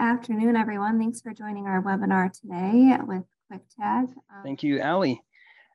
afternoon, everyone. Thanks for joining our webinar today with KwikTag. Thank you, Allie.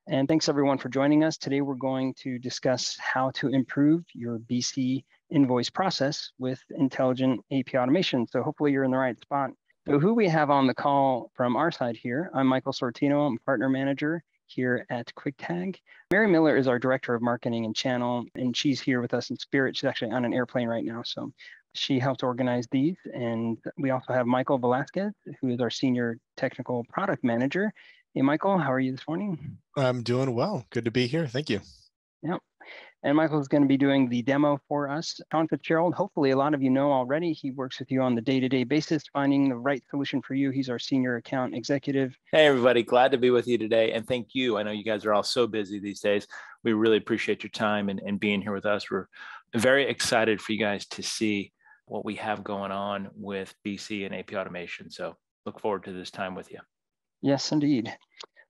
And thanks everyone for joining us. Today, we're going to discuss how to improve your BC invoice process with intelligent AP automation. So hopefully you're in the right spot. So who we have on the call from our side here, I'm Michael Sortino, I'm partner manager here at KwikTag. Mary Miller is our director of marketing and channel, and she's here with us in spirit. She's actually on an airplane right now. So she helped organize these. And we also have Michael Velasquez, who is our senior technical product manager. Hey, Michael, how are you this morning? I'm doing well. Good to be here. Thank you. Yep. And Michael is going to be doing the demo for us. John Fitzgerald, hopefully a lot of you know already, he works with you on the day-to-day basis, finding the right solution for you. He's our senior account executive. Hey, everybody. Glad to be with you today. And thank you. I know you guys are all so busy these days. We really appreciate your time and being here with us. We're very excited for you guys to see what we have going on with BC and AP automation. So look forward to this time with you. Yes, indeed.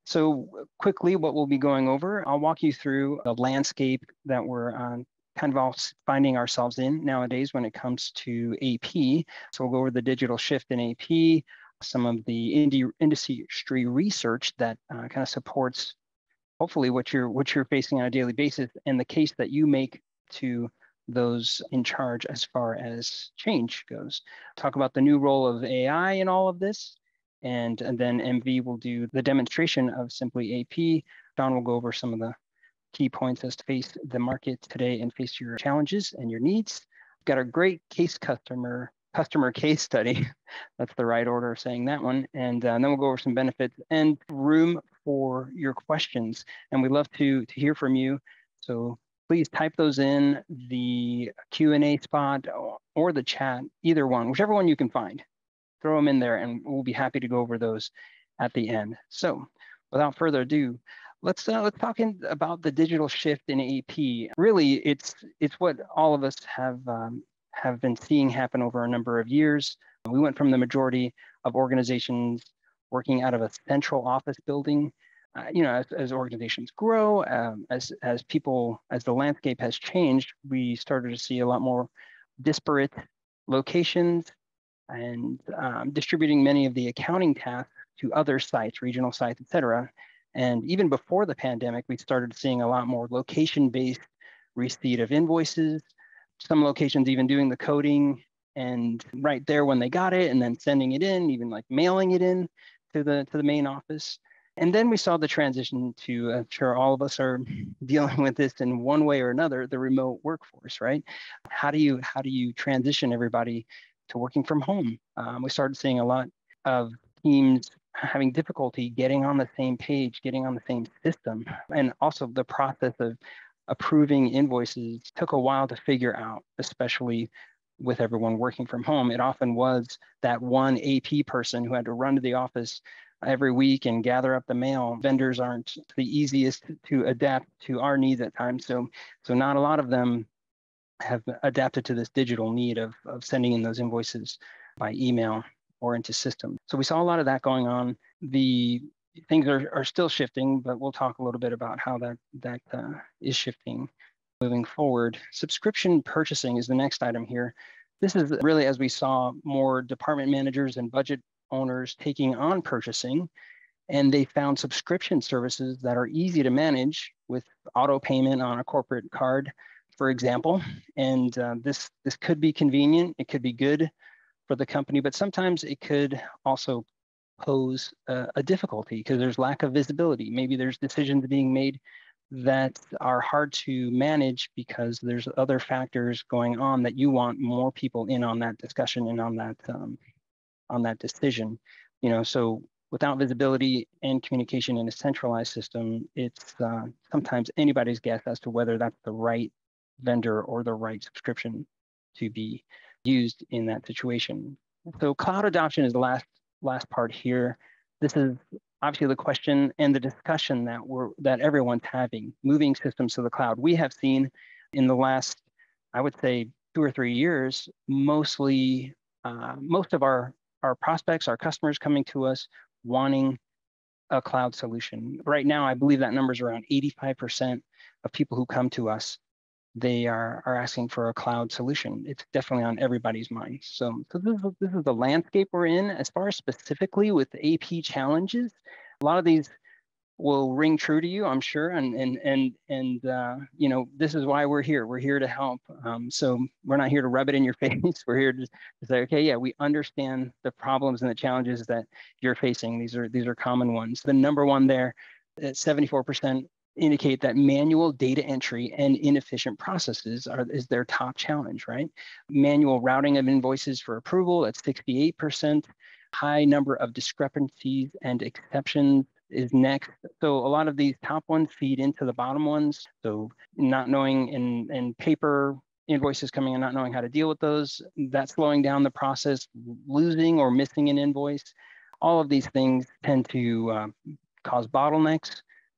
So quickly, what we'll be going over, I'll walk you through the landscape that we're kind of all finding ourselves in nowadays when it comes to AP. So we'll go over the digital shift in AP, some of the industry research that kind of supports, hopefully, what you're facing on a daily basis and the case that you make to those in charge as far as change goes. Talk about the new role of AI in all of this. And then MV will do the demonstration of Simply AP. John will go over some of the key points as to face the market today and face your challenges and your needs. We've got a great customer case study. That's the right order of saying that one. And then we'll go over some benefits and room for your questions. And we'd love to hear from you. So please type those in the Q&A spot or the chat, either one, whichever one you can find. Throw them in there and we'll be happy to go over those at the end. So without further ado, let's talk about the digital shift in AP. Really, it's what all of us have been seeing happen over a number of years. We went from the majority of organizations working out of a central office building. As organizations grow, as the landscape has changed, we started to see a lot more disparate locations and distributing many of the accounting tasks to other sites, regional sites, et cetera. And even before the pandemic, we started seeing a lot more location-based receipt of invoices, some locations even doing the coding and right there when they got it and then sending it in, even like mailing it in to the main office. And then we saw the transition to, I'm sure all of us are dealing with this in one way or another, the remote workforce, right? How do you transition everybody to working from home? We started seeing a lot of teams having difficulty getting on the same page, getting on the same system. And also the process of approving invoices took a while to figure out, especially with everyone working from home. It often was that one AP person who had to run to the office every week and gather up the mail. Vendors aren't the easiest to adapt to our needs at times. So not a lot of them have adapted to this digital need of sending in those invoices by email or into systems. So we saw a lot of that going on. The things are still shifting, but we'll talk a little bit about how that is shifting moving forward. Subscription purchasing is the next item here. This is really as we saw more department managers and budget owners taking on purchasing, and they found subscription services that are easy to manage with auto payment on a corporate card, for example, and this could be convenient, it could be good for the company, but sometimes it could also pose a difficulty because there's lack of visibility. Maybe there's decisions being made that are hard to manage because there's other factors going on that you want more people in on that discussion and on that decision. You know, so without visibility and communication in a centralized system, it's sometimes anybody's guess as to whether that's the right vendor or the right subscription to be used in that situation. So cloud adoption is the last part here. This is obviously the question and the discussion that everyone's having, moving systems to the cloud. We have seen in the last, I would say, 2 or 3 years, most of our prospects, our customers coming to us wanting a cloud solution. Right now, I believe that number is around 85% of people who come to us they are asking for a cloud solution. It's definitely on everybody's mind. So this is the landscape we're in. As far as specifically with AP challenges, a lot of these will ring true to you, I'm sure. And you know, this is why we're here. We're here to help. So we're not here to rub it in your face. We're here to say, okay, yeah, we understand the problems and the challenges that you're facing. These are common ones. The number one there at 74% indicate that manual data entry and inefficient processes is their top challenge, right? Manual routing of invoices for approval at 68%. High number of discrepancies and exceptions is next. So a lot of these top ones feed into the bottom ones. So not knowing in paper invoices coming and not knowing how to deal with those, that's slowing down the process, losing or missing an invoice. All of these things tend to cause bottlenecks,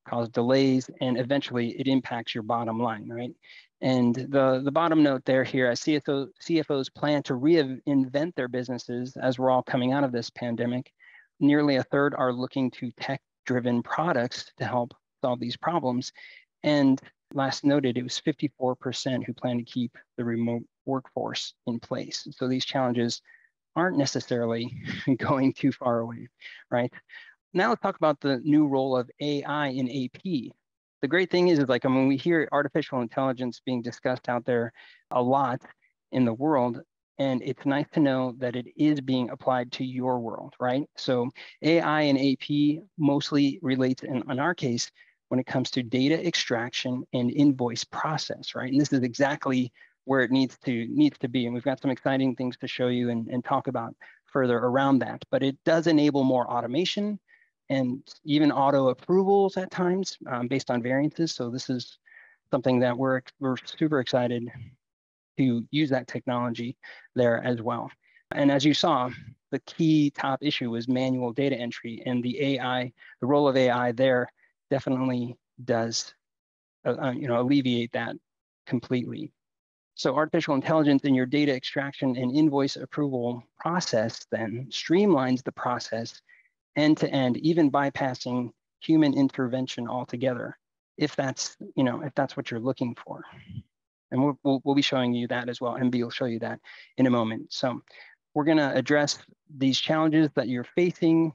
cause delays, and eventually it impacts your bottom line, right? And the bottom note there here, as CFOs plan to reinvent their businesses as we're all coming out of this pandemic, nearly a third are looking to tech-driven products to help solve these problems. And last noted, it was 54% who plan to keep the remote workforce in place. So these challenges aren't necessarily going too far away, right? Now let's talk about the new role of AI in AP. The great thing is like, I mean, we hear artificial intelligence being discussed out there a lot in the world, and it's nice to know that it is being applied to your world, right? So AI and AP mostly relates, in our case, when it comes to data extraction and invoice process, right? And this is exactly where it needs to be. And we've got some exciting things to show you and talk about further around that. But it does enable more automation and even auto approvals at times based on variances. So this is something that we're super excited to use that technology there as well. And as you saw, the key top issue was manual data entry, and the role of AI there definitely does, alleviate that completely. So artificial intelligence in your data extraction and invoice approval process then streamlines the process end to end, even bypassing human intervention altogether, if that's what you're looking for. And we'll be showing you that as well. MB will show you that in a moment. So we're going to address these challenges that you're facing.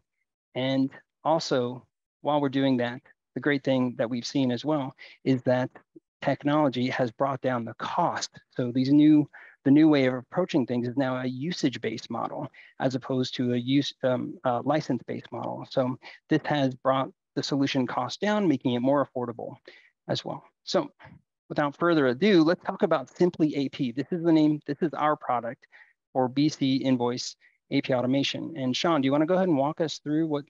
And also, while we're doing that, the great thing that we've seen as well is that technology has brought down the cost. So the new way of approaching things is now a usage-based model as opposed to a license-based model. So this has brought the solution cost down, making it more affordable as well. So without further ado, let's talk about Simply AP. This is the name, this is our product for BC Invoice AP Automation. And Sean, do you want to go ahead and walk us through what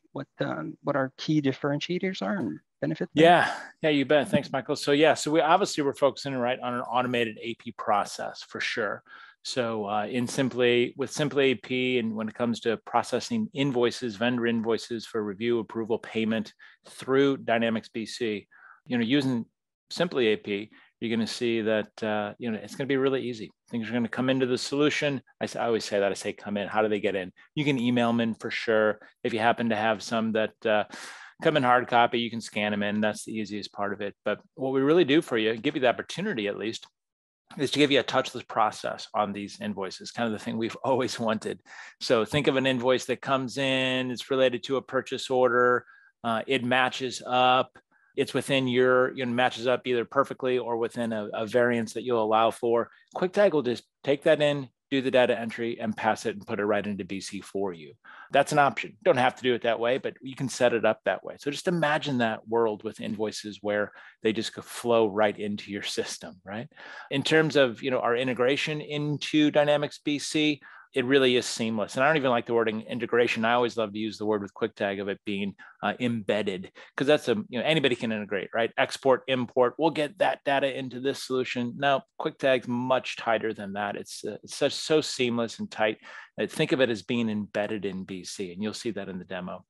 our key differentiators are and benefits? Yeah, you bet. Thanks, Michael. So we obviously we're focusing right on an automated AP process for sure. So with Simply AP, and when it comes to processing invoices, vendor invoices for review, approval, payment through Dynamics BC, using Simply AP, you're going to see that, it's going to be really easy. Things are going to come into the solution. I always say that. I say, come in. How do they get in? You can email them in for sure. If you happen to have some that come in hard copy, you can scan them in. That's the easiest part of it. But what we really do for you, give you the opportunity at least, is to give you a touchless process on these invoices, kind of the thing we've always wanted. So think of an invoice that comes in, it's related to a purchase order, it matches up. It's within matches up either perfectly or within a variance that you'll allow for. QuikTag will just take that in, do the data entry, and pass it and put it right into BC for you. That's an option. Don't have to do it that way, but you can set it up that way. So just imagine that world with invoices where they just could flow right into your system, right? In terms of our integration into Dynamics BC, it really is seamless. And I don't even like the word integration. I always love to use the word with QuikTag of it being embedded, because that's anybody can integrate, right? Export, import, we'll get that data into this solution. Now, QuikTag's much tighter than that. It's so seamless and tight. Think of it as being embedded in BC, and you'll see that in the demo.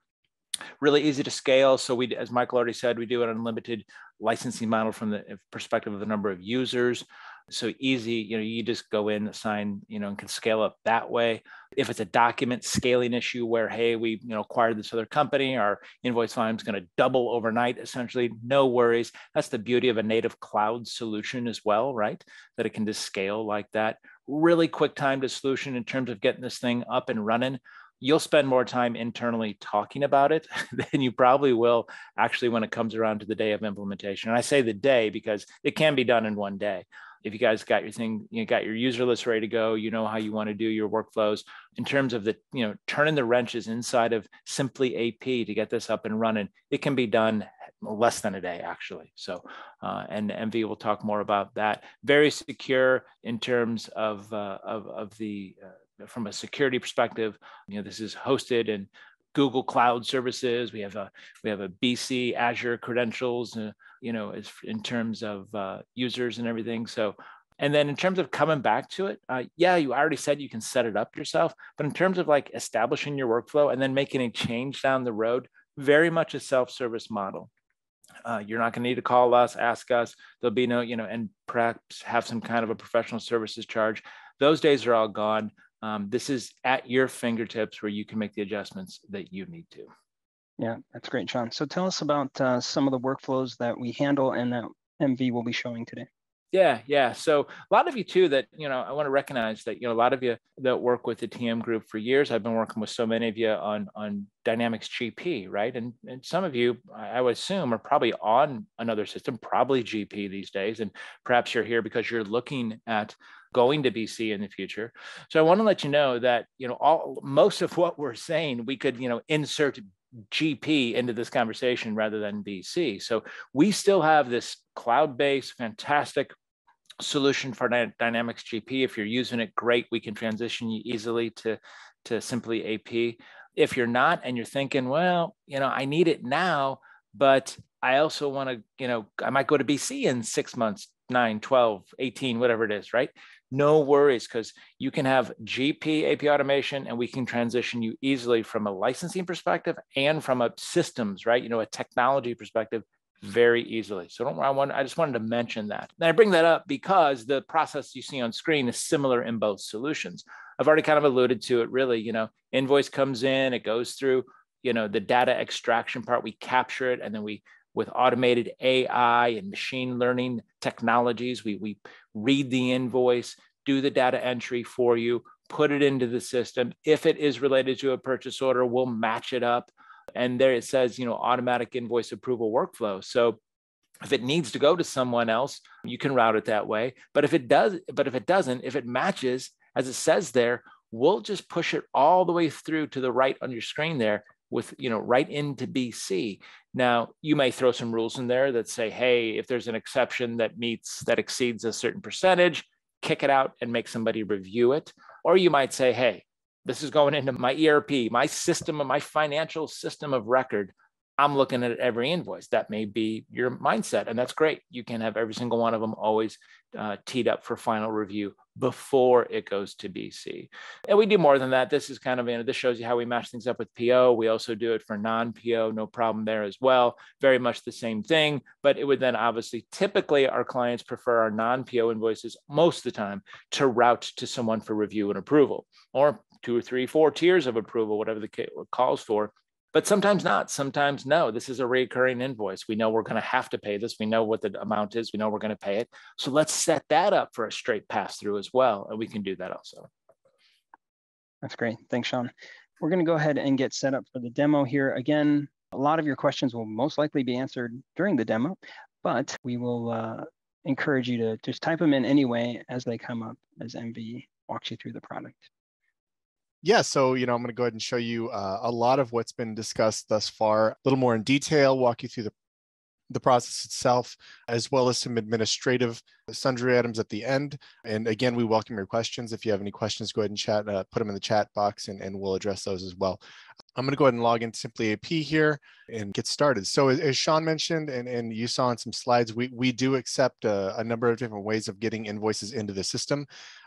really easy to scale. So we, as Michael already said, we do an unlimited licensing model from the perspective of the number of users. So easy, you know, you just go in, sign, you know, and can scale up that way. If it's a document scaling issue where, hey, we, you know, acquired this other company, our invoice volume is going to double overnight, essentially, no worries. That's the beauty of a native cloud solution as well, right? That it can just scale like that. Really quick time to solution in terms of getting this thing up and running. You'll spend more time internally talking about it than you probably will actually when it comes around to the day of implementation. And I say the day because it can be done in one day. If you guys got your thing, you got your user list ready to go, you know how you want to do your workflows in terms of the, you know, turning the wrenches inside of Simply AP to get this up and running. It can be done less than a day, actually. So, and MV will talk more about that. Very secure in terms of the from a security perspective. You know, this is hosted in Google Cloud Services. We have a BC Azure credentials. You know, in terms of users and everything. So, and then in terms of coming back to it, yeah, you already said you can set it up yourself, but in terms of like establishing your workflow and then making a change down the road, very much a self-service model. You're not going to need to call us, ask us. There'll be no, you know, and perhaps have some kind of a professional services charge. Those days are all gone. This is at your fingertips where you can make the adjustments that you need to. Yeah, that's great, Sean. So tell us about some of the workflows that we handle and that MV will be showing today. Yeah. So a lot of you too that, you know, I want to recognize that, you know, a lot of you that work with the TM group for years, I've been working with so many of you on Dynamics GP, right? And some of you, I would assume, are probably on another system, probably GP these days. And perhaps you're here because you're looking at going to BC in the future. So I want to let you know that, you know, most of what we're saying, we could, you know, insert GP into this conversation rather than BC. So we still have this cloud-based, fantastic solution for Dynamics GP. If you're using it, great. We can transition you easily to Simply AP. If you're not and you're thinking, well, you know, I need it now, but I also want to, you know, I might go to BC in 6 months, 9, 12, 18, whatever it is, right? No worries, because you can have GP AP automation and we can transition you easily from a licensing perspective and from a systems, right? You know, a technology perspective very easily. So I just wanted to mention that. And I bring that up because the process you see on screen is similar in both solutions. I've already kind of alluded to it really, you know, invoice comes in, it goes through, you know, the data extraction part, we capture it, and then we, with automated AI and machine learning technologies, we read the invoice, do the data entry for you, put it into the system. If it is related to a purchase order, we'll match it up. And there it says, you know, automatic invoice approval workflow. So if it needs to go to someone else, you can route it that way. But if it doesn't, if it matches, as it says there, we'll just push it all the way through to the right on your screen there, with, you know, right into BC. Now, you may throw some rules in there that say, hey, if there's an exception that exceeds a certain percentage, kick it out and make somebody review it. Or you might say, hey, this is going into my ERP, my system, my financial system of record. I'm looking at every invoice. That may be your mindset, and that's great. You can have every single one of them always teed up for final review before it goes to BC. And we do more than that. This is kind of, you know, this shows you how we match things up with PO. We also do it for non-PO, no problem there as well. Very much the same thing, but it would then obviously, typically our clients prefer our non-PO invoices most of the time to route to someone for review and approval, or 2 or 3, 4 tiers of approval, whatever the case calls for. But sometimes not, sometimes no. This is a recurring invoice. We know we're going to have to pay this. We know what the amount is. We know we're going to pay it. So let's set that up for a straight pass through as well. And we can do that also. That's great. Thanks, Sean. We're going to go ahead and get set up for the demo here. Again, a lot of your questions will most likely be answered during the demo, but we will encourage you to just type them in anyway as they come up as MV walks you through the product. Yeah, so, you know, I'm going to go ahead and show you a lot of what's been discussed thus far, a little more in detail, walk you through the process itself, as well as some administrative sundry items at the end. And again, we welcome your questions. If you have any questions, go ahead and chat, put them in the chat box, and we'll address those as well. I'm going to go ahead and log into Simply AP here and get started. So as Sean mentioned, and you saw in some slides, we do accept a number of different ways of getting invoices into the system.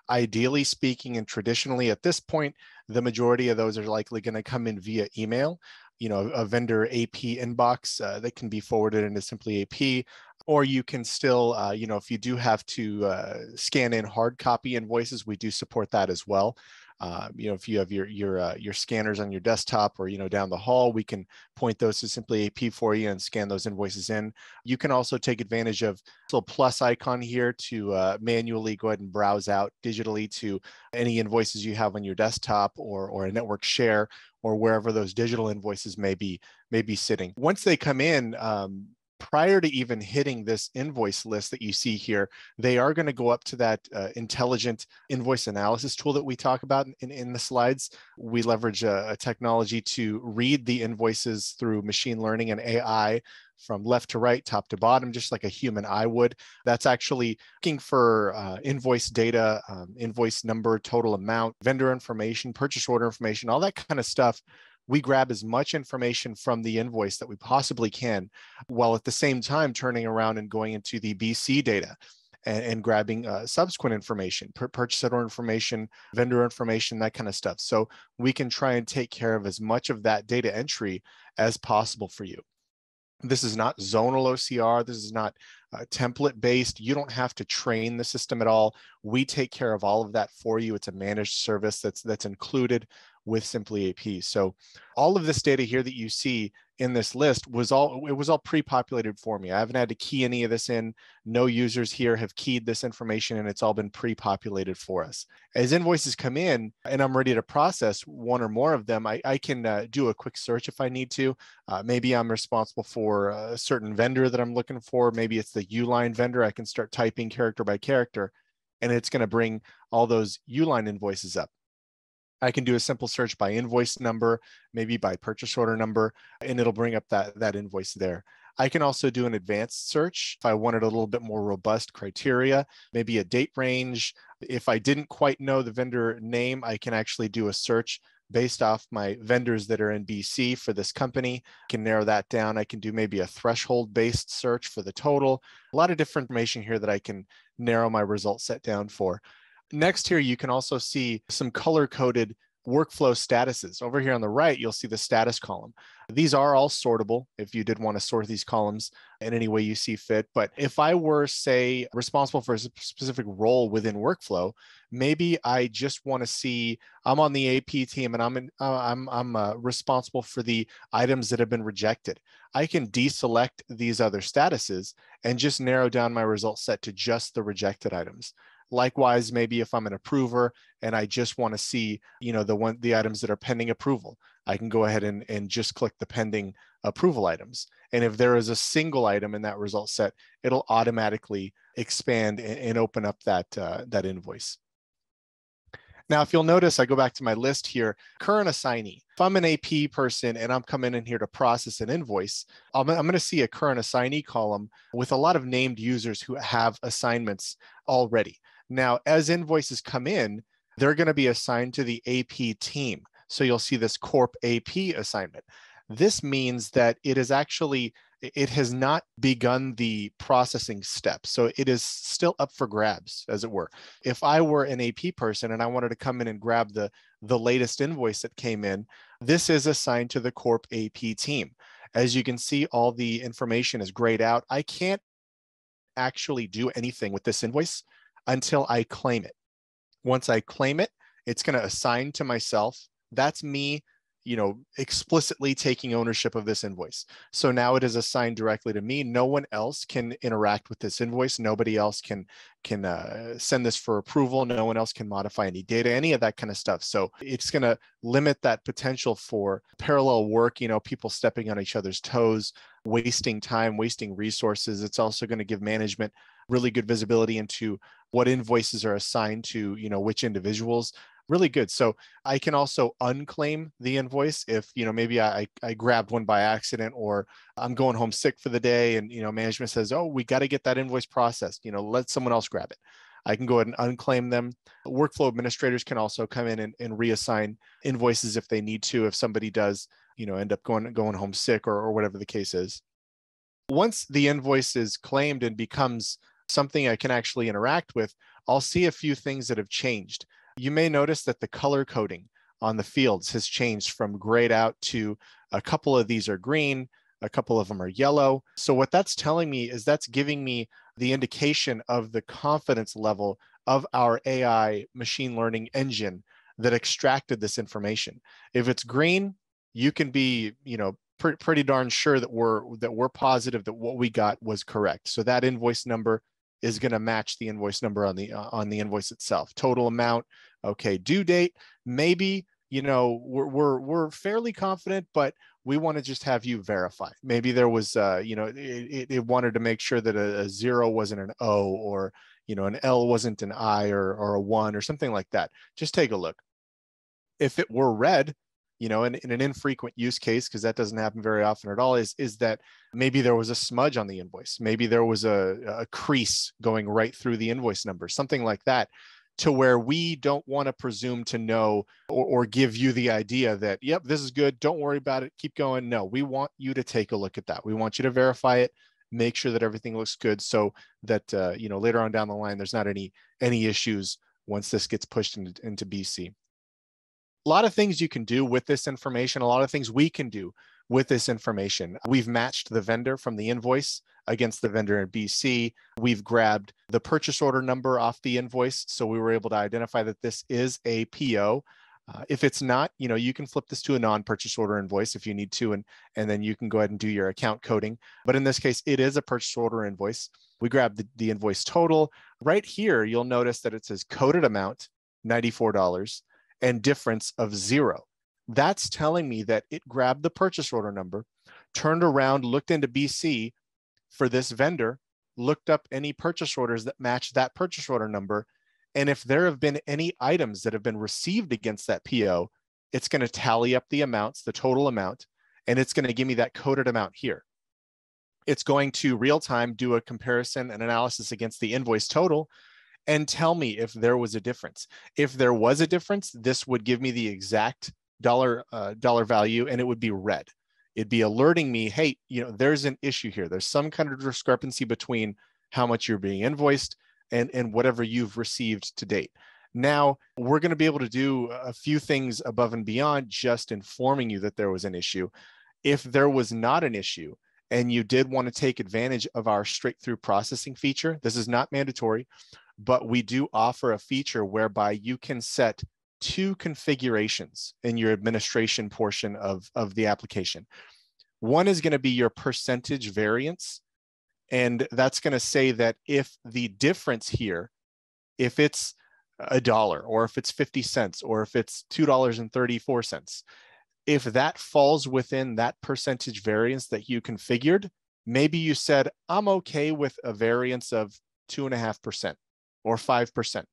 Ideally speaking and traditionally at this point, the majority of those are likely going to come in via email. you know, a vendor AP inbox that can be forwarded into Simply AP. Or you can still, you know, if you do have to scan in hard copy invoices, we do support that as well. You know, if you have your scanners on your desktop or, you know, down the hall, we can point those to Simply AP for you and scan those invoices in. You can also take advantage of the little plus icon here to manually go ahead and browse out digitally to any invoices you have on your desktop or a network share or wherever those digital invoices may be sitting. Once they come in, prior to even hitting this invoice list that you see here, they are going to go up to that intelligent invoice analysis tool that we talk about in the slides. We leverage a technology to read the invoices through machine learning and AI from left to right, top to bottom, just like a human eye would. That's actually looking for invoice data, invoice number, total amount, vendor information, purchase order information, all that kind of stuff. We grab as much information from the invoice that we possibly can, while at the same time turning around and going into the BC data and grabbing subsequent information, purchase order information, vendor information, that kind of stuff. So we can try and take care of as much of that data entry as possible for you. This is not zonal OCR. This is not template-based. You don't have to train the system at all. We take care of all of that for you. It's a managed service that's included with Simply AP. So all of this data here that you see in this list was all pre-populated for me. I haven't had to key any of this in. No users here have keyed this information, and it's all been pre-populated for us. As invoices come in and I'm ready to process one or more of them, I can do a quick search if I need to. Maybe I'm responsible for a certain vendor that I'm looking for. Maybe it's the Uline vendor. I can start typing character by character, and it's going to bring all those Uline invoices up. I can do a simple search by invoice number, maybe by purchase order number, and it'll bring up that invoice there. I can also do an advanced search if I wanted a little bit more robust criteria, maybe a date range. If I didn't quite know the vendor name, I can actually do a search based off my vendors that are in BC for this company. I can narrow that down. I can do maybe a threshold-based search for the total. A lot of different information here that I can narrow my result set down for. Next here, you can also see some color-coded workflow statuses. Over here on the right, you'll see the status column. These are all sortable if you did want to sort these columns in any way you see fit. But if I were, say, responsible for a specific role within workflow, maybe I just want to see, I'm on the AP team and I'm responsible for the items that have been rejected. I can deselect these other statuses and just narrow down my result set to just the rejected items. Likewise, maybe if I'm an approver and I just want to see, you know, the items that are pending approval, I can go ahead and just click the pending approval items. And if there is a single item in that result set, it'll automatically expand and open up that invoice. Now, if you'll notice, I go back to my list here, current assignee. If I'm an AP person and I'm coming in here to process an invoice, I'm going to see a current assignee column with a lot of named users who have assignments already. Now, as invoices come in, they're going to be assigned to the AP team. So you'll see this Corp AP assignment. This means that it has not begun the processing step. So it is still up for grabs, as it were. If I were an AP person and I wanted to come in and grab the latest invoice that came in, this is assigned to the Corp AP team. As you can see, all the information is grayed out. I can't actually do anything with this invoice until I claim it. Once I claim it, it's going to assign to myself. That's me, you know, explicitly taking ownership of this invoice. So now it is assigned directly to me. No one else can interact with this invoice. Nobody else can send this for approval. No one else can modify any data, any of that kind of stuff. So it's going to limit that potential for parallel work, you know, people stepping on each other's toes, wasting time, wasting resources. It's also going to give management really good visibility into what invoices are assigned to, you know, which individuals. Really good. So I can also unclaim the invoice if, you know, maybe I grabbed one by accident, or I'm going home sick for the day and, you know, management says, oh, we got to get that invoice processed, you know, let someone else grab it. I can go ahead and unclaim them. Workflow administrators can also come in and reassign invoices if they need to, if somebody does, you know, end up going home sick or whatever the case is. Once the invoice is claimed and becomes something I can actually interact with, I'll see a few things that have changed. You may notice that the color coding on the fields has changed from grayed out to a couple of these are green, a couple of them are yellow. So what that's telling me is that's giving me the indication of the confidence level of our AI machine learning engine that extracted this information. If it's green, you can be, you know, pretty darn sure that we're positive that what we got was correct. So that invoice number is going to match the invoice number on the invoice itself. Total amount, okay. Due date, maybe, you know, we're fairly confident, but we want to just have you verify. Maybe there was, you know, it wanted to make sure that a zero wasn't an O, or, you know, an L wasn't an I, or a one, or something like that. Just take a look. If it were red, you know, in an infrequent use case, because that doesn't happen very often at all, is that maybe there was a smudge on the invoice. Maybe there was a crease going right through the invoice number, something like that, to where we don't want to presume to know or give you the idea that, yep, this is good, don't worry about it, keep going. No, we want you to take a look at that. We want you to verify it, make sure that everything looks good, so that, you know, later on down the line, there's not any issues once this gets pushed into BC. A lot of things you can do with this information, a lot of things we can do with this information. We've matched the vendor from the invoice against the vendor in BC. We've grabbed the purchase order number off the invoice, so we were able to identify that this is a PO. If it's not, you know, you can flip this to a non-purchase order invoice if you need to, and then you can go ahead and do your account coding. But in this case, it is a purchase order invoice. We grab the invoice total. Right here, you'll notice that it says coded amount, $94. And difference of zero. That's telling me that it grabbed the purchase order number, turned around, looked into BC for this vendor, looked up any purchase orders that match that purchase order number. And if there have been any items that have been received against that PO, it's going to tally up the amounts, the total amount, and it's going to give me that coded amount here. It's going to real time do a comparison and analysis against the invoice total and tell me if there was a difference. If there was a difference, this would give me the exact dollar value, and it would be red. It'd be alerting me, hey, you know, there's an issue here. There's some kind of discrepancy between how much you're being invoiced and whatever you've received to date. Now, we're going to be able to do a few things above and beyond just informing you that there was an issue. If there was not an issue, and you did want to take advantage of our straight-through processing feature, this is not mandatory, but we do offer a feature whereby you can set two configurations in your administration portion of the application. One is going to be your percentage variance, and that's going to say that if the difference here, if it's $1, or if it's 50 cents, or if it's $2.34, if that falls within that percentage variance that you configured, maybe you said, I'm okay with a variance of 2.5%. or 5%.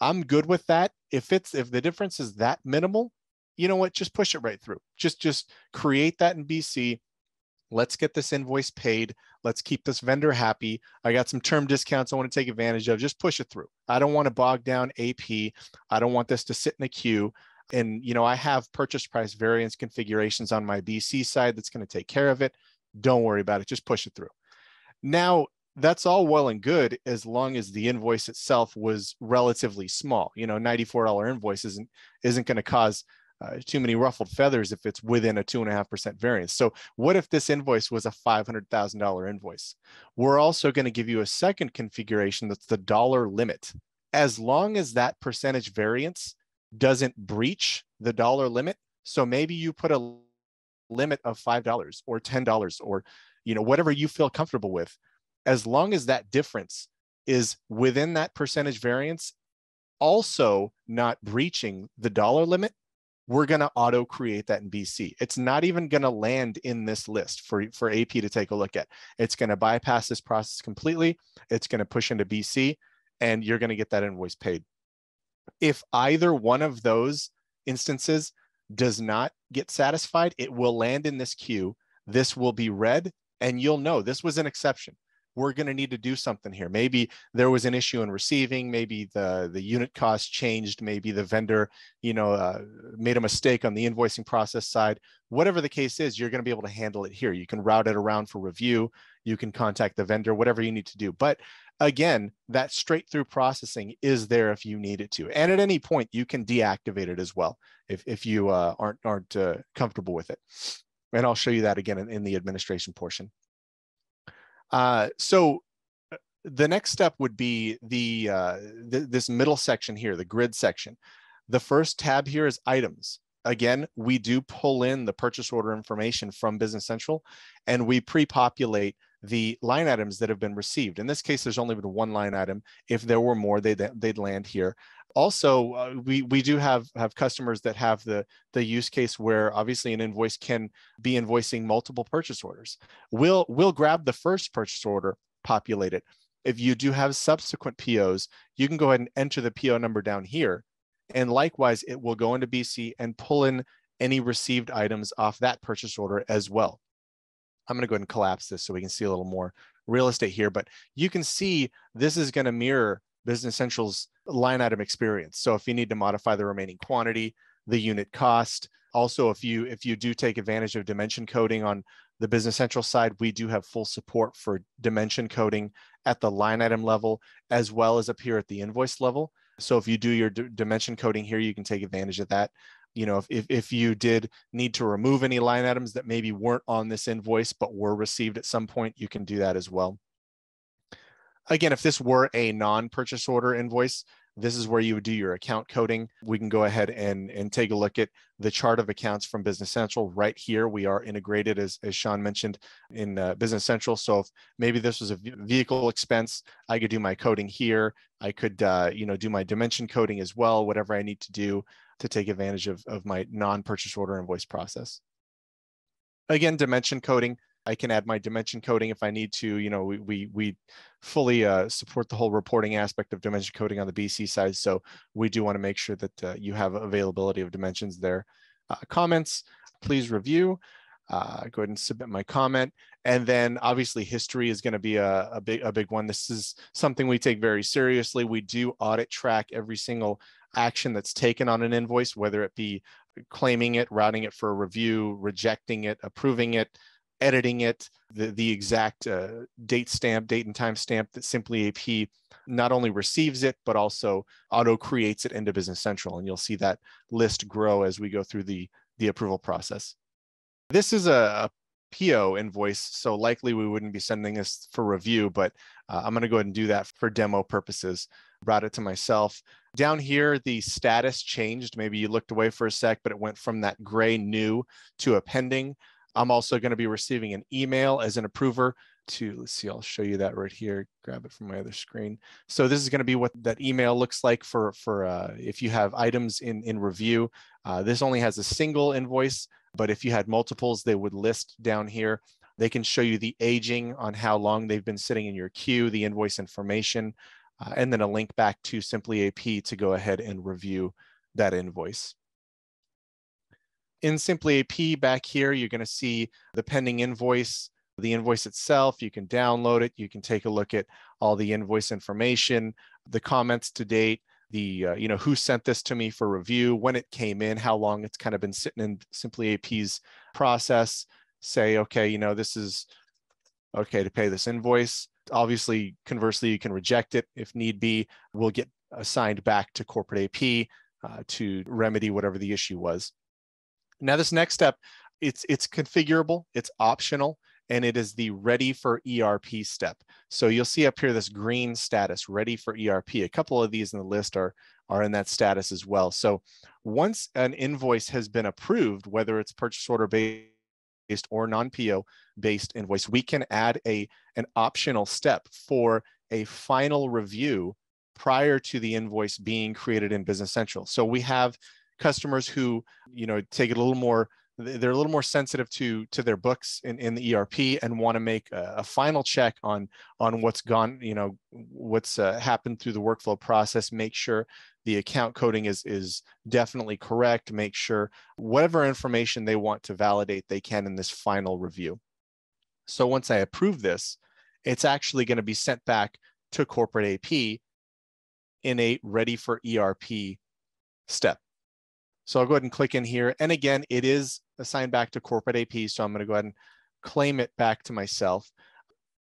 I'm good with that. If the difference is that minimal, you know what, just push it right through. Just create that in BC. Let's get this invoice paid. Let's keep this vendor happy. I got some term discounts I want to take advantage of. Just push it through. I don't want to bog down AP. I don't want this to sit in a queue. And, you know, I have purchase price variance configurations on my BC side that's going to take care of it. Don't worry about it. Just push it through. Now, that's all well and good as long as the invoice itself was relatively small. You know, $94 invoice isn't going to cause too many ruffled feathers if it's within a 2.5% variance. So what if this invoice was a $500,000 invoice? We're also going to give you a second configuration that's the dollar limit. As long as that percentage variance doesn't breach the dollar limit, so maybe you put a limit of $5 or $10 or, you know, whatever you feel comfortable with. As long as that difference is within that percentage variance, also not breaching the dollar limit, we're going to auto create that in BC. It's not even going to land in this list for AP to take a look at. It's going to bypass this process completely. It's going to push into BC, and you're going to get that invoice paid. If either one of those instances does not get satisfied, it will land in this queue. This will be red, and you'll know this was an exception. we're going to need to do something here. Maybe there was an issue in receiving, maybe the unit cost changed, maybe the vendor, made a mistake on the invoicing process side. Whatever the case is, you're going to be able to handle it here. You can route it around for review. You can contact the vendor, whatever you need to do. But again, that straight through processing is there if you need it to. And at any point, you can deactivate it as well if you aren't comfortable with it. And I'll show you that again in the administration portion. So the next step would be the this middle section here, the grid section. The first tab here is items. Again, we do pull in the purchase order information from Business Central, and we pre-populate the line items that have been received. In this case, there's only been one line item. If there were more, they'd land here. Also, we do have customers that have the use case where obviously an invoice can be invoicing multiple purchase orders. We'll grab the first purchase order, populate it. If you do have subsequent POs, you can go ahead and enter the PO number down here. And likewise, it will go into BC and pull in any received items off that purchase order as well. I'm going to go ahead and collapse this so we can see a little more real estate here, but you can see this is going to mirror Business Central's line item experience. So if you need to modify the remaining quantity, the unit cost, also if you do take advantage of dimension coding on the Business Central side, we do have full support for dimension coding at the line item level, as well as up here at the invoice level. So if you do your dimension coding here, you can take advantage of that. If you did need to remove any line items that maybe weren't on this invoice but were received at some point, you can do that as well. Again, if this were a non-purchase order invoice, this is where you would do your account coding. We can go ahead and take a look at the chart of accounts from Business Central right here. We are integrated, as Sean mentioned, in Business Central. So if maybe this was a vehicle expense, I could do my coding here. I could do my dimension coding as well, whatever I need to do to take advantage of my non-purchase order invoice process. Again, dimension coding. I can add my dimension coding if I need to. We fully support the whole reporting aspect of dimension coding on the BC side. So we do want to make sure that you have availability of dimensions there. Comments, please review. Go ahead and submit my comment. And then obviously history is going to be a big one. This is something we take very seriously. We do audit track every single action that's taken on an invoice, whether it be claiming it, routing it for a review, rejecting it, approving it, editing it, the exact date stamp, date and time stamp that Simply AP not only receives it, but also auto creates it into Business Central. And you'll see that list grow as we go through the approval process. This is a PO invoice, so likely we wouldn't be sending this for review, but I'm going to go ahead and do that for demo purposes. Route it to myself. Down here, the status changed. Maybe you looked away for a sec, but it went from that gray new to a pending. I'm also going to be receiving an email as an approver to, let's see, I'll show you that right here. Grab it from my other screen. So this is going to be what that email looks like for if you have items in review. This only has a single invoice, but if you had multiples, they would list down here. They can show you the aging on how long they've been sitting in your queue, the invoice information, and then a link back to Simply AP to go ahead and review that invoice. In Simply AP back here, you're going to see the pending invoice, the invoice itself. You can download it. You can take a look at all the invoice information, the comments to date, the who sent this to me for review, when it came in, how long it's kind of been sitting in Simply AP's process. Say, okay, this is okay to pay this invoice. Obviously, conversely, you can reject it if need be. We'll get assigned back to corporate AP to remedy whatever the issue was. Now, this next step, it's configurable, it's optional, and it is the ready for ERP step. So you'll see up here this green status, ready for ERP. A couple of these in the list are in that status as well. So once an invoice has been approved, whether it's purchase order based or non-PO based invoice, we can add an optional step for a final review prior to the invoice being created in Business Central. So we have customers who, take it a little more, they're a little more sensitive to their books in the ERP and want to make a final check on what's gone, what's happened through the workflow process, make sure the account coding is definitely correct, make sure whatever information they want to validate, they can in this final review. So once I approve this, it's actually going to be sent back to corporate AP in a ready for ERP step. So I'll go ahead and click in here. And again, it is assigned back to corporate AP. So I'm going to go ahead and claim it back to myself.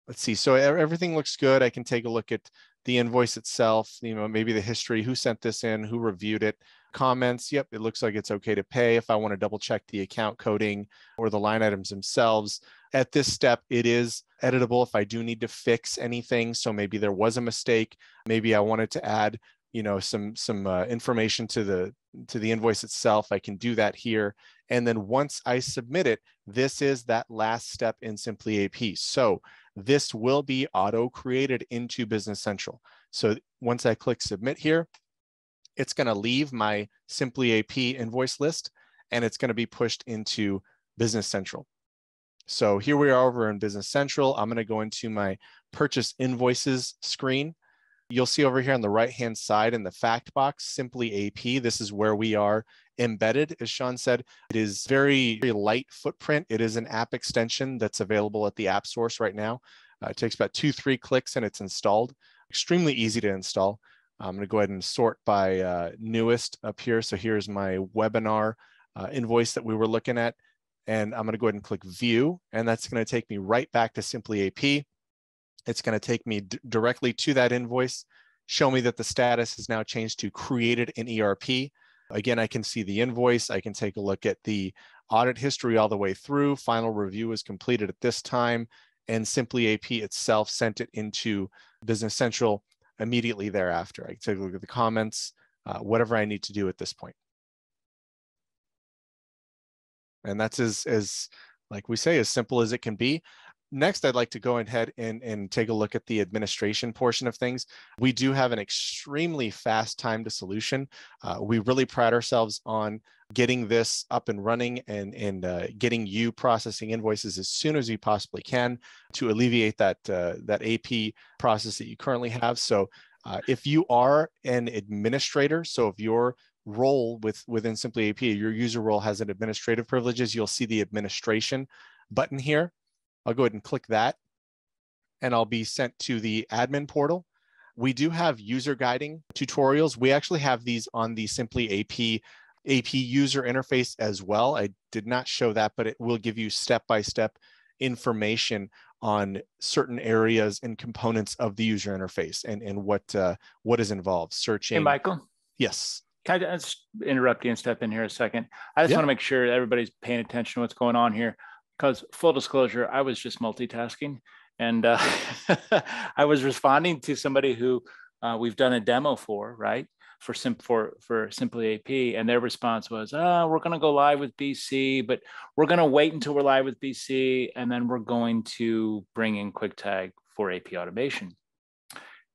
Let's see. So everything looks good. I can take a look at the invoice itself, you know, maybe the history, who sent this in, who reviewed it, comments. Yep, it looks like it's okay to pay. If I want to double check the account coding or the line items themselves, at this step, it is editable if I do need to fix anything. So maybe there was a mistake. Maybe I wanted to add, you know, some information to the invoice itself. I can do that here. And then once I submit it, this is that last step in Simply AP. So this will be auto created into Business Central. So once I click submit here, it's going to leave my Simply AP invoice list, and it's going to be pushed into Business Central. So here we are over in Business Central. I'm going to go into my purchase invoices screen. You'll see over here on the right-hand side in the fact box, Simply AP. This is where we are embedded. As Sean said, it is very, very light footprint. It is an app extension that's available at the AppSource right now. It takes about 2-3 clicks and it's installed. Extremely easy to install. I'm going to go ahead and sort by newest up here. So here's my webinar invoice that we were looking at. And I'm going to go ahead and click view. And that's going to take me right back to Simply AP. It's going to take me directly to that invoice, show me that the status is now changed to created in ERP. Again, I can see the invoice. I can take a look at the audit history all the way through. Final review is completed at this time. And Simply AP itself sent it into Business Central immediately thereafter. I can take a look at the comments, whatever I need to do at this point. And that's as like we say, as simple as it can be. Next, I'd like to go ahead and take a look at the administration portion of things. We do have an extremely fast time to solution. We really pride ourselves on getting this up and running and getting you processing invoices as soon as you possibly can to alleviate that AP process that you currently have. So if you are an administrator, so if your role within Simply AP, your user role has an administrative privileges, you'll see the administration button here. I'll go ahead and click that, and I'll be sent to the admin portal. We do have user guiding tutorials. We actually have these on the Simply AP user interface as well. I did not show that, but it will give you step-by-step information on certain areas and components of the user interface and what is involved. Searching. Hey, Michael. Yes. Can I just interrupt you and step in here a second? I just want to make sure everybody's paying attention to what's going on here. Because full disclosure, I was just multitasking and I was responding to somebody who we've done a demo for, right? For Simply AP. And their response was, oh, we're going to go live with BC, but we're going to wait until we're live with BC. And then we're going to bring in KwikTag for AP automation.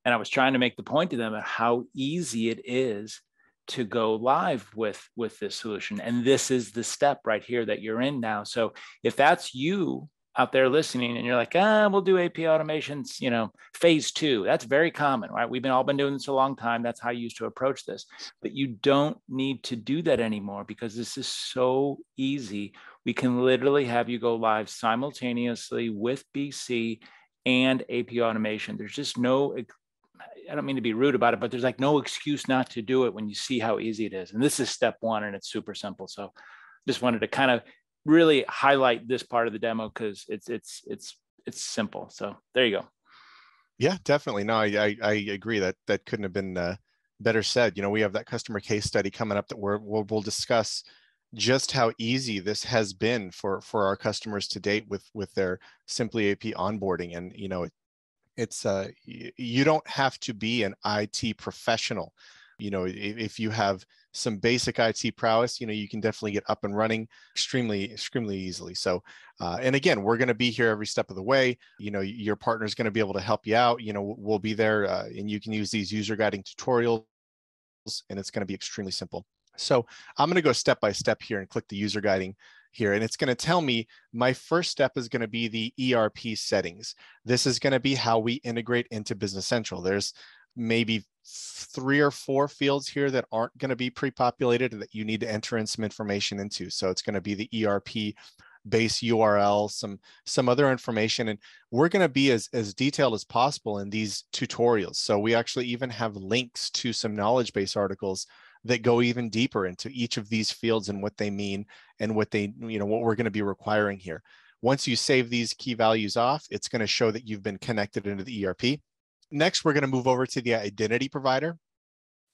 And I was trying to make the point to them of how easy it is to go live with this solution. And this is the step right here that you're in now. So if that's you out there listening and you're like, ah, we'll do AP automations, you know, phase 2, that's very common, right? We've all been doing this a long time. That's how you used to approach this, but you don't need to do that anymore because this is so easy. We can literally have you go live simultaneously with BC and AP automation. There's just no, I don't mean to be rude about it, but there's like no excuse not to do it when you see how easy it is. And this is step 1 and it's super simple. So just wanted to kind of really highlight this part of the demo because it's simple. So there you go. Yeah, definitely. No, I agree that couldn't have been better said. You know, we have that customer case study coming up that we'll discuss just how easy this has been for our customers to date with their Simply AP onboarding. And, you know, it's you don't have to be an IT professional. You know, if you have some basic IT prowess, you know, you can definitely get up and running extremely easily. So, and again, we're going to be here every step of the way. You know, your partner's going to be able to help you out. You know, we'll be there and you can use these user guiding tutorials and it's going to be extremely simple. So I'm going to go step by step here and click the user guiding here. And it's going to tell me my first step is going to be the ERP settings. This is going to be how we integrate into Business Central. There's maybe 3 or 4 fields here that aren't going to be pre-populated that you need to enter in some information into. So it's going to be the ERP base URL, some other information. And we're going to be as detailed as possible in these tutorials. So we actually even have links to some knowledge base articles that go even deeper into each of these fields and what they mean and what they, you know, what we're going to be requiring here. Once you save these key values off, it's going to show that you've been connected into the ERP. Next, we're going to move over to the identity provider.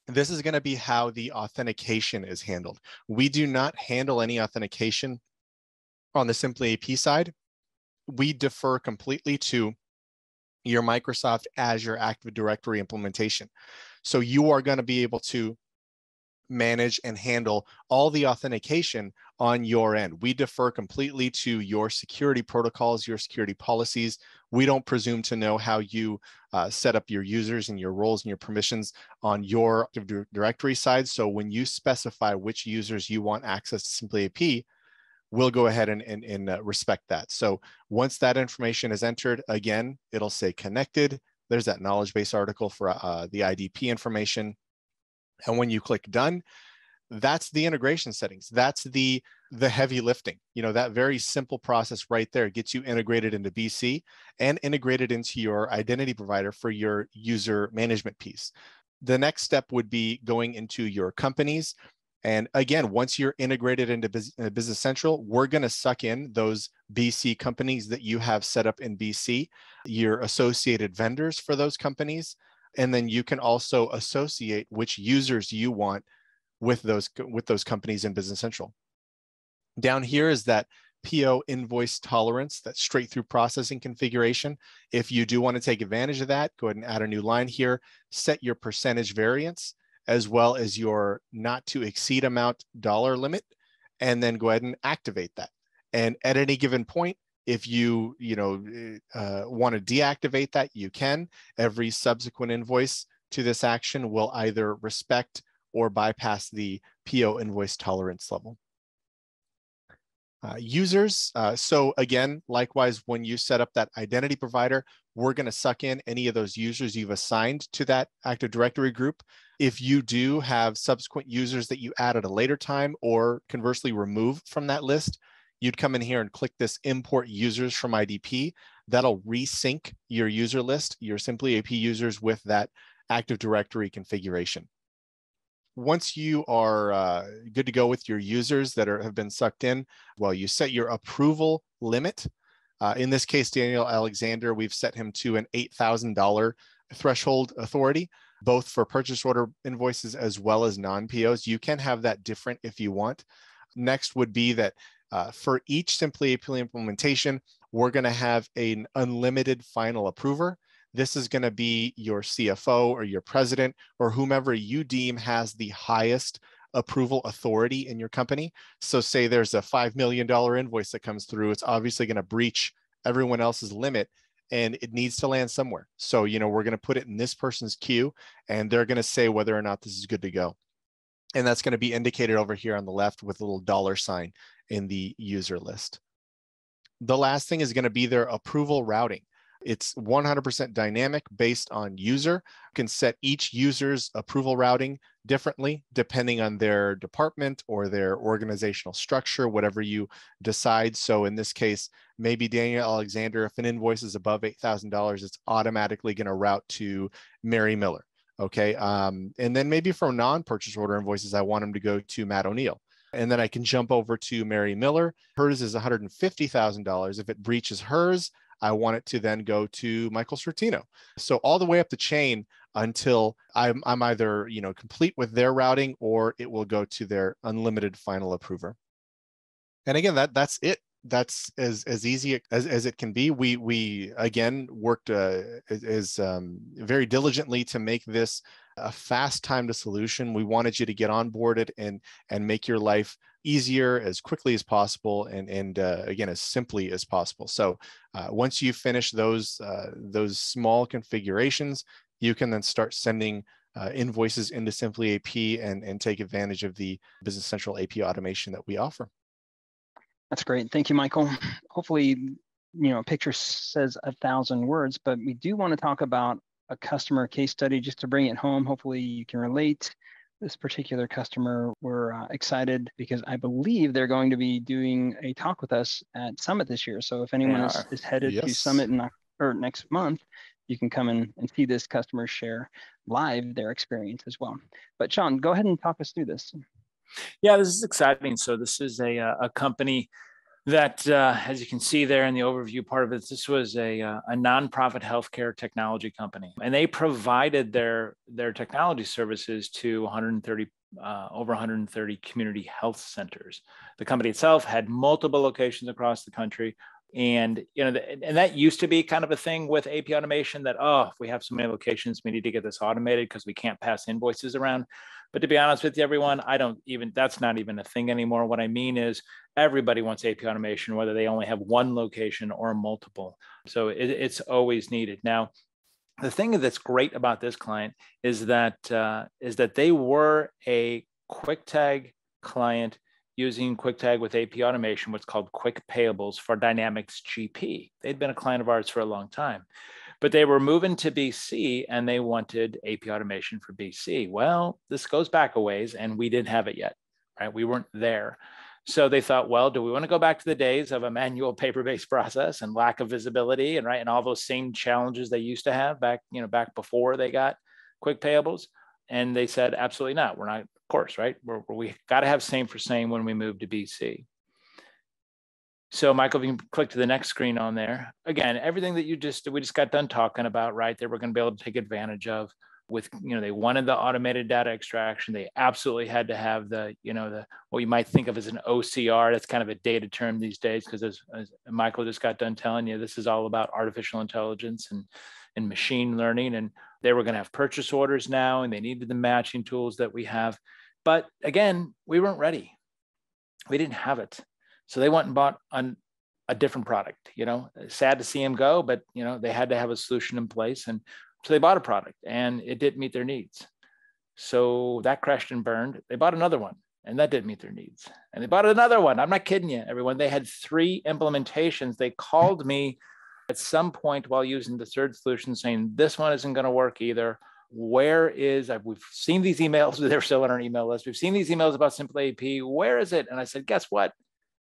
This is going to be how the authentication is handled. We do not handle any authentication on the Simply AP side. We defer completely to your Microsoft Azure Active Directory implementation. So you are going to be able to manage and handle all the authentication on your end. We defer completely to your security protocols, your security policies. We don't presume to know how you set up your users and your roles and your permissions on your Active Directory side. So when you specify which users you want access to Simply AP, we'll go ahead and respect that. So once that information is entered, again, it'll say connected. There's that knowledge base article for the IDP information. And when you click done, that's the integration settings. That's the heavy lifting. You know, that very simple process right there gets you integrated into BC and integrated into your identity provider for your user management piece. The next step would be going into your companies. And again, once you're integrated into Business Central, we're going to suck in those BC companies that you have set up in BC, your associated vendors for those companies. And then you can also associate which users you want with those companies in Business Central. Down here is that PO invoice tolerance, that straight through processing configuration. If you do want to take advantage of that, go ahead and add a new line here, set your percentage variance, as well as your not to exceed amount dollar limit, and then go ahead and activate that. And at any given point, if you want to deactivate that, you can. Every subsequent invoice to this action will either respect or bypass the PO invoice tolerance level. Users, so again, likewise, when you set up that identity provider, we're going to suck in any of those users you've assigned to that Active Directory group. If you do have subsequent users that you add at a later time or conversely remove from that list, you'd come in here and click this import users from IDP. That'll resync your user list, your Simply AP users with that Active Directory configuration. Once you are good to go with your users that have been sucked in, well, you set your approval limit. In this case, Daniel Alexander, we've set him to an $8,000 threshold authority, both for purchase order invoices as well as non-POs. You can have that different if you want. Next would be that for each Simply AP implementation, we're going to have an unlimited final approver. This is going to be your CFO or your president or whomever you deem has the highest approval authority in your company. So say there's a $5 million invoice that comes through, it's obviously going to breach everyone else's limit and it needs to land somewhere. So, you know, we're going to put it in this person's queue and they're going to say whether or not this is good to go. And that's going to be indicated over here on the left with a little dollar sign in the user list. The last thing is going to be their approval routing. It's 100% dynamic based on user. You can set each user's approval routing differently depending on their department or their organizational structure, whatever you decide. So in this case, maybe Daniel Alexander, if an invoice is above $8,000, it's automatically going to route to Mary Miller. Okay, and then maybe for non-purchase order invoices, I want them to go to Matt O'Neill. And then I can jump over to Mary Miller. Hers is $150,000. If it breaches hers, I want it to then go to Michael Certino. So all the way up the chain until I'm either, you know, complete with their routing or it will go to their unlimited final approver. And again, that's it. That's as easy as it can be. We again worked very diligently to make this a fast time to solution. We wanted you to get onboarded and make your life easier as quickly as possible and again as simply as possible. So once you finish those small configurations, you can then start sending invoices into Simply AP and take advantage of the Business Central AP automation that we offer. That's great. Thank you, Michael. Hopefully, you know, a picture says 1,000 words, but we do want to talk about a customer case study just to bring it home. Hopefully you can relate. This particular customer, we're excited because I believe they're going to be doing a talk with us at Summit this year. So if anyone is headed to Summit next month, you can come in and see this customer share live their experience as well. But Sean, go ahead and talk us through this. Yeah, this is exciting. So this is a company that, as you can see there in the overview part of it, this was a nonprofit healthcare technology company, and they provided their technology services to over 130 community health centers. The company itself had multiple locations across the country, and and that used to be kind of a thing with AP automation that, if we have so many locations, we need to get this automated because we can't pass invoices around. But to be honest with you, everyone, that's not even a thing anymore. What I mean is everybody wants AP automation, whether they only have one location or multiple. So it's always needed. Now, the thing that's great about this client is that they were a KwikTag client using KwikTag with AP automation, what's called KwikPayables for Dynamics GP. They'd been a client of ours for a long time, but they were moving to BC and they wanted AP automation for BC. Well, this goes back a ways and we didn't have it yet, right? We weren't there. So they thought, well, do we want to go back to the days of a manual paper-based process and lack of visibility and all those same challenges they used to have back before they got KwikPayables? And they said, absolutely not. We're not, of course, right? We got to have same for same when we move to BC. So Michael, if you can click to the next screen on there. Again, everything that we just got done talking about, right? That we're going to be able to take advantage of with, they wanted the automated data extraction. They absolutely had to have the what you might think of as an OCR. That's kind of a dated term these days, because as Michael just got done telling you, this is all about artificial intelligence and machine learning. And they were going to have purchase orders now, and they needed the matching tools that we have. But again, we weren't ready. We didn't have it. So they went and bought a different product. Sad to see them go, but they had to have a solution in place. And so they bought a product and it didn't meet their needs. So that crashed and burned. They bought another one and that didn't meet their needs. And they bought another one. I'm not kidding you, everyone. They had 3 implementations. They called me at some point while using the third solution saying, this one isn't going to work either. We've seen these emails. They're still on our email list. We've seen these emails about Simply AP. Where is it? And I said, guess what?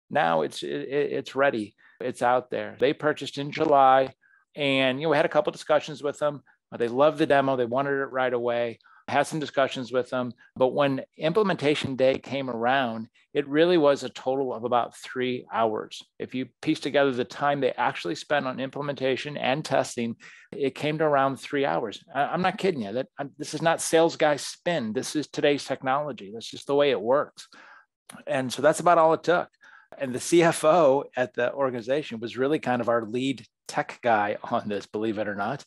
Now it's ready. It's out there. They purchased in July, and we had a couple discussions with them. They loved the demo. They wanted it right away. I had some discussions with them, but when implementation day came around, it really was a total of about 3 hours. If you piece together the time they actually spent on implementation and testing, it came to around 3 hours. I'm not kidding you. This is not sales guy spin. This is today's technology. That's just the way it works. And so that's about all it took. And the CFO at the organization was really kind of our lead tech guy on this, believe it or not.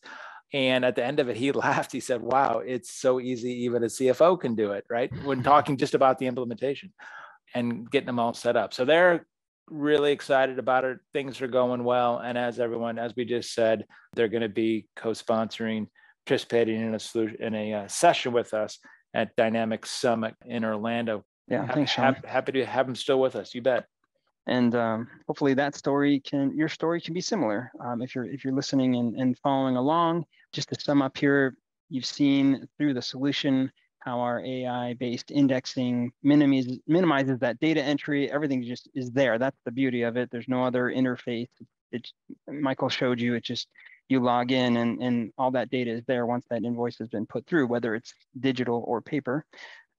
And at the end of it, he laughed. He said, wow, it's so easy. Even a CFO can do it, right? When talking just about the implementation and getting them all set up. So they're really excited about it. Things are going well. And as we just said, they're going to be co-sponsoring, participating in a session with us at Dynamics Summit in Orlando. Yeah, thanks, Sean. Happy to have them still with us. You bet. And hopefully your story can be similar. If you're listening and following along, just to sum up here, you've seen through the solution how our AI-based indexing minimizes that data entry. Everything just is there. That's the beauty of it. There's no other interface. Michael showed you, you log in and all that data is there once that invoice has been put through, whether it's digital or paper.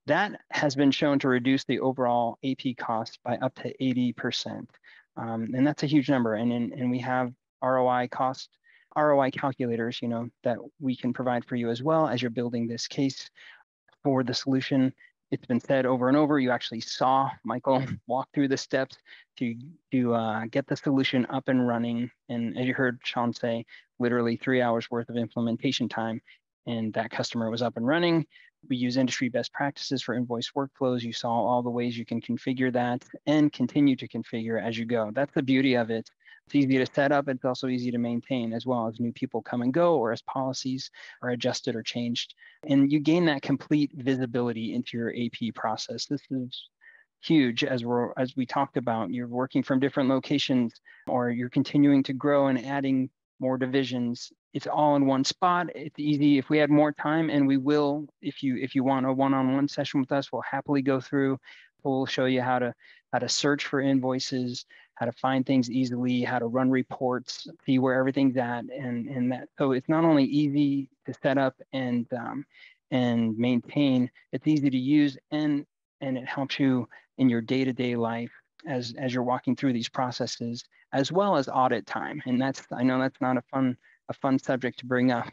That has been shown to reduce the overall AP cost by up to 80%. And that's a huge number. And we have ROI calculators, that we can provide for you as well as you're building this case for the solution. It's been said over and over. You actually saw Michael walk through the steps to get the solution up and running. And as you heard Sean say, literally 3 hours worth of implementation time. And that customer was up and running. We use industry best practices for invoice workflows. You saw all the ways you can configure that and continue to configure as you go. That's the beauty of it. It's easy to set up. It's also easy to maintain as well as new people come and go or as policies are adjusted or changed. And you gain that complete visibility into your AP process. This is huge. As we talked about, you're working from different locations or you're continuing to grow and adding more divisions It's all in one spot. It's easy. If we had more time, and we will, if you want a one-on-one session with us, we'll happily go through. We'll show you how to search for invoices, how to find things easily, how to run reports, see where everything's at, and that. So it's not only easy to set up and maintain, it's easy to use, and it helps you in your day-to-day life as you're walking through these processes, as well as audit time. And that's, I know that's not a fun subject to bring up,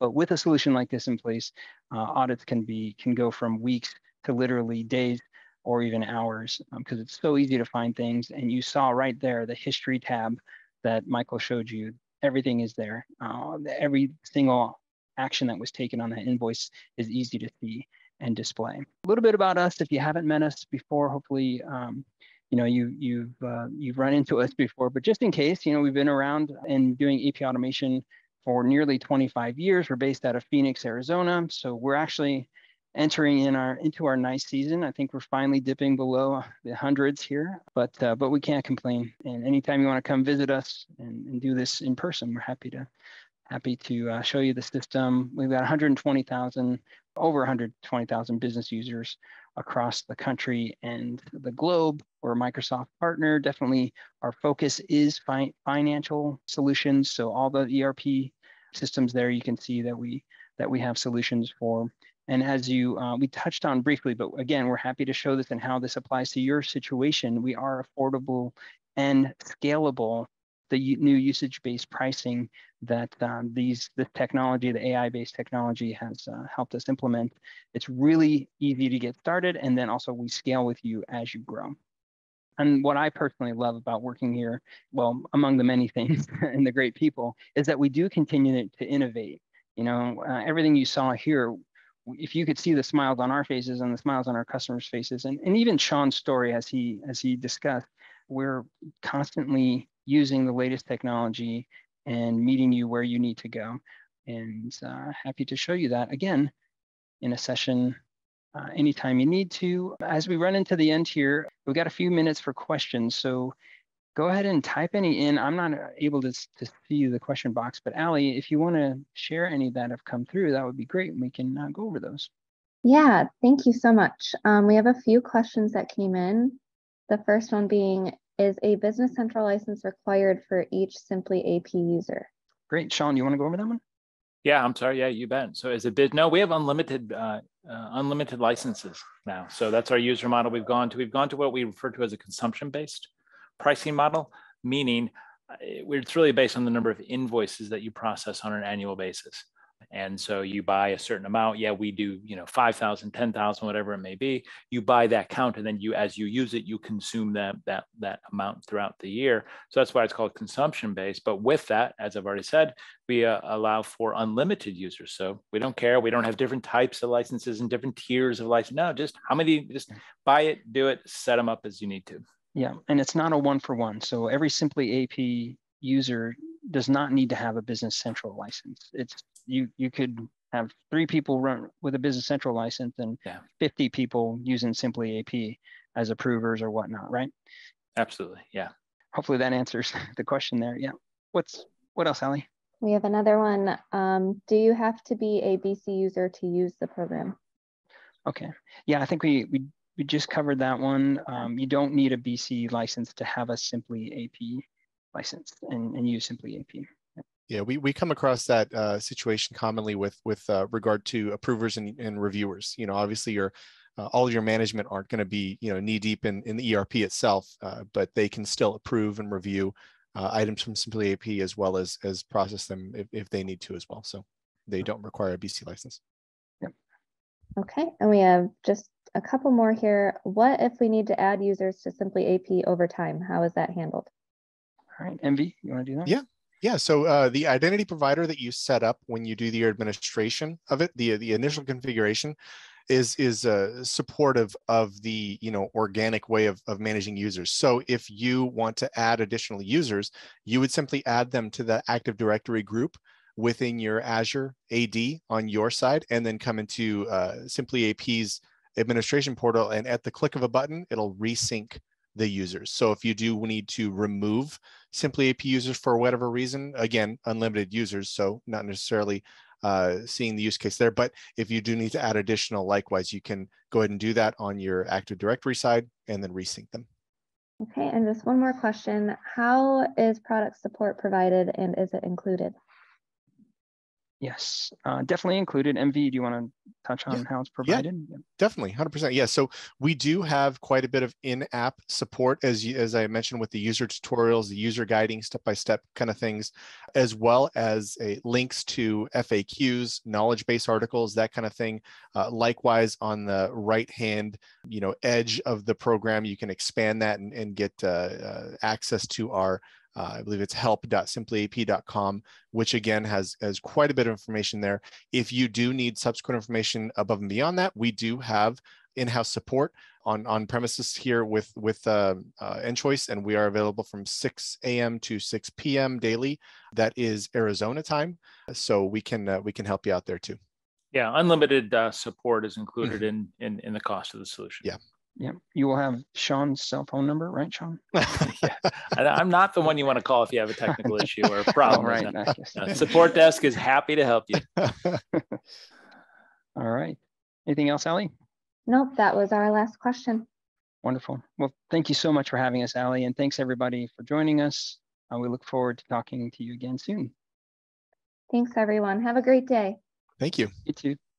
but with a solution like this in place, audits can go from weeks to literally days or even hours, because it's so easy to find things. And you saw right there, the history tab that Michael showed you, everything is there. Every single action that was taken on that invoice is easy to see and display. A little bit about us, if you haven't met us before, hopefully, you've run into us before, but just in case, we've been around and doing AP automation for nearly 25 years. We're based out of Phoenix, Arizona. So we're actually entering into our nice season. I think we're finally dipping below the hundreds here, but we can't complain. And anytime you want to come visit us and do this in person, we're happy to show you the system. We've got over 120,000 business users across the country and the globe. We're a Microsoft partner. Definitely our focus is financial solutions. So all the ERP systems there, you can see that we have solutions for. And as we touched on briefly, but again, we're happy to show this and how this applies to your situation. We are affordable and scalable. The new usage-based pricing that the technology, the AI-based technology has helped us implement. It's really easy to get started, and then also we scale with you as you grow. And what I personally love about working here, well, among the many things and the great people, is that we do continue to innovate. Everything you saw here, if you could see the smiles on our faces and the smiles on our customers' faces, and even Sean's story as he discussed, we're constantly using the latest technology and meeting you where you need to go. And happy to show you that again in a session anytime you need to. As we run into the end here, we've got a few minutes for questions. So go ahead and type any in. I'm not able to see the question box, but Allie, if you want to share any that have come through, that would be great. And we can go over those. Yeah, thank you so much. We have a few questions that came in. The first one being, is a Business Central license required for each Simply AP user? Great, Sean, you want to go over that one? Yeah, I'm sorry. Yeah, you bet. So we have unlimited licenses now. So that's our user model. We've gone to what we refer to as a consumption-based pricing model, meaning it's really based on the number of invoices that you process on an annual basis. And so you buy a certain amount. Yeah, we do, 5,000, 10,000, whatever it may be. You buy that count, and then as you use it, you consume that amount throughout the year. So that's why it's called consumption-based. But with that, as I've already said, we allow for unlimited users. So we don't care. We don't have different types of licenses and different tiers of license. No, just how many, just buy it, do it, set them up as you need to. Yeah, and it's not a one-for-one. So every Simply AP user does not need to have a Business Central license. You could have 3 people run with a Business Central license and 50 people using Simply AP as approvers or whatnot, right? Absolutely, yeah. Hopefully that answers the question there, yeah. What else, Allie? We have another one. Do you have to be a BC user to use the program? Okay, yeah, I think we just covered that one. You don't need a BC license to have a Simply AP license and use Simply AP. Yeah, we come across that situation commonly with regard to approvers and reviewers. Obviously all of your management aren't going to be knee deep in the ERP itself, but they can still approve and review items from Simply AP as well as process them if they need to as well. So they don't require a BC license. Yep. Okay, and we have just a couple more here. What if we need to add users to Simply AP over time? How is that handled? All right, MV, you want to do that? Yeah. So the identity provider that you set up when you do the administration of it, the initial configuration, is supportive of the organic way of managing users. So if you want to add additional users, you would simply add them to the Active Directory group within your Azure AD on your side, and then come into Simply AP's administration portal. And at the click of a button, it'll resync the users. So if you do need to remove Simply AP users for whatever reason, again, unlimited users, so not necessarily seeing the use case there, but if you do need to add additional, likewise, you can go ahead and do that on your Active Directory side and then resync them. Okay, and just one more question. How is product support provided and is it included? Yes, definitely included. MV, do you want to touch on how it's provided? Yeah, definitely, 100%. Yeah, so we do have quite a bit of in-app support, as I mentioned, with the user tutorials, the user guiding, step-by-step kind of things, as well as links to FAQs, knowledge base articles, that kind of thing. Likewise, on the right-hand edge of the program, you can expand that and get access to our I believe it's help.simplyap.com, which again has quite a bit of information there. If you do need subsequent information above and beyond that, we do have in-house support on premises here with Enchoice, and we are available from 6 a.m. to 6 p.m. daily. That is Arizona time, so we can help you out there too. Yeah, unlimited support is included in the cost of the solution. Yeah. Yeah, you will have Sean's cell phone number, right, Sean? Yeah. I'm not the one you want to call if you have a technical issue or a problem. Right. Support desk is happy to help you. All right. Anything else, Allie? Nope, that was our last question. Wonderful. Well, thank you so much for having us, Allie, and thanks everybody for joining us. We look forward to talking to you again soon. Thanks, everyone. Have a great day. Thank you. You too.